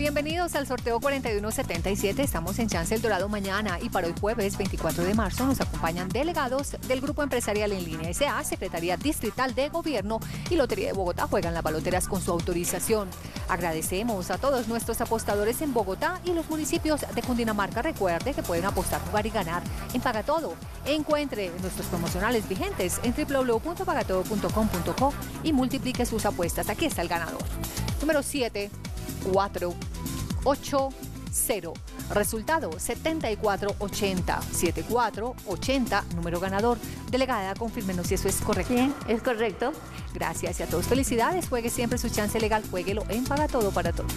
Bienvenidos al sorteo 4177, estamos en Chance El Dorado mañana y para hoy jueves 24 de marzo nos acompañan delegados del Grupo Empresarial en Línea SA, Secretaría Distrital de Gobierno y Lotería de Bogotá juegan las baloteras con su autorización. Agradecemos a todos nuestros apostadores en Bogotá y los municipios de Cundinamarca. Recuerde que pueden apostar, jugar y ganar en Pagatodo. Encuentre nuestros promocionales vigentes en www.pagatodo.com.co y multiplique sus apuestas. Aquí está el ganador. Número 7. 480. Resultado 7480. 7480, número ganador. Delegada, confírmenos si eso es correcto. Bien, es correcto. Gracias y a todos felicidades. Juegue siempre su chance legal. Juéguelo en Pagatodo para todos.